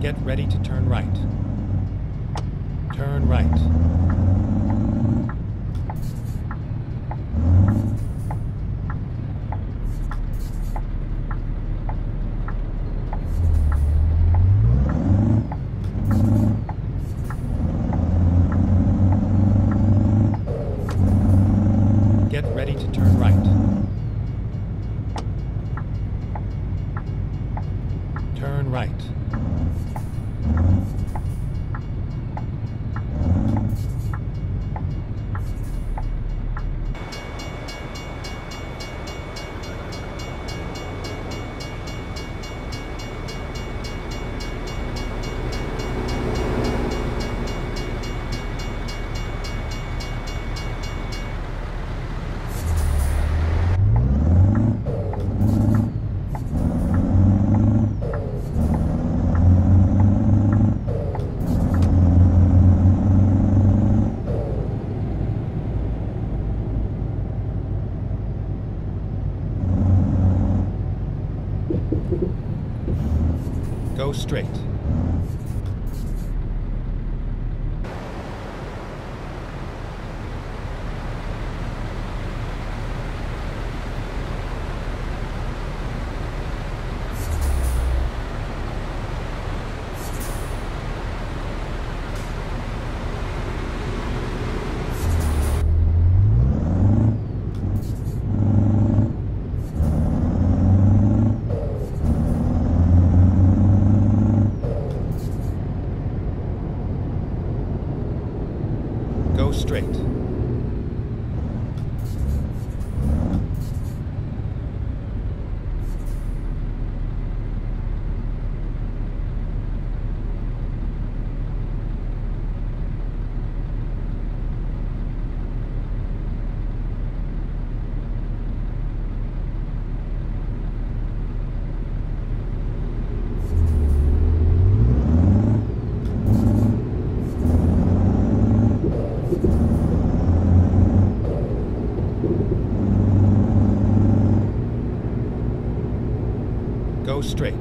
Get ready to turn right. Turn right. Go straight. Go straight.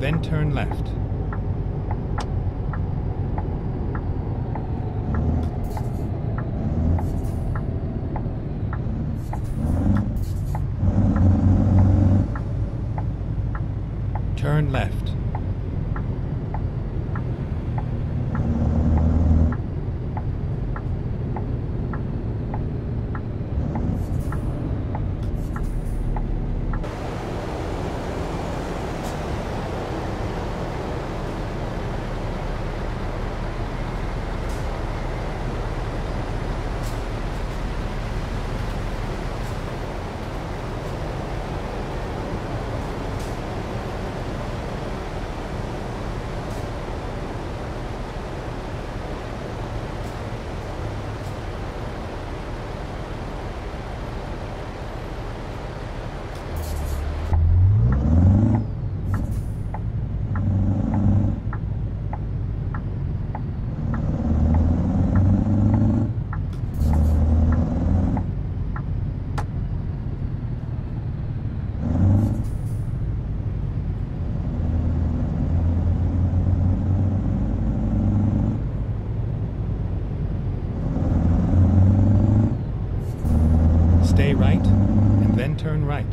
then turn left. Turn left. Stay right, and then turn right.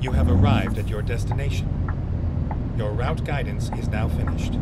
You have arrived at your destination. Your route guidance is now finished.